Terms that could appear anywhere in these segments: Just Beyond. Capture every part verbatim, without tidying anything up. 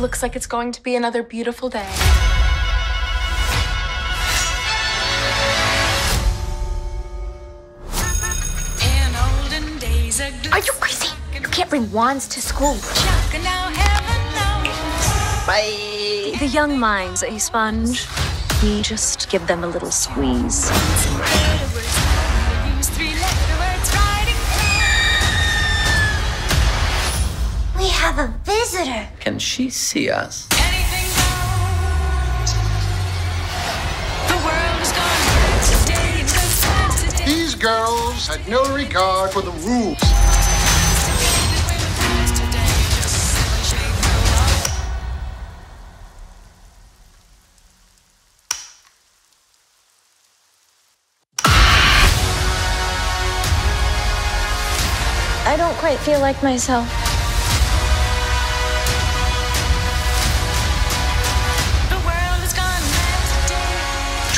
It looks like it's going to be another beautiful day. Are you crazy? You can't bring wands to school. Bye. The young mind's a sponge. We just give them a little squeeze. We have a visitor. Can she see us? Anything goes. The world is gone. Today it's so today. These girls had no regard for the rules. I don't quite feel like myself.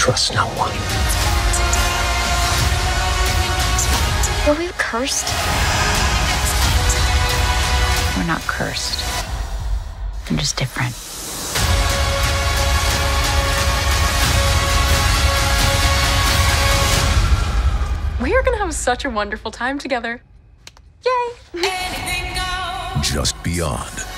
Trust no one. Were we cursed? We're not cursed. I'm just different. We are gonna have such a wonderful time together. Yay! Just Beyond.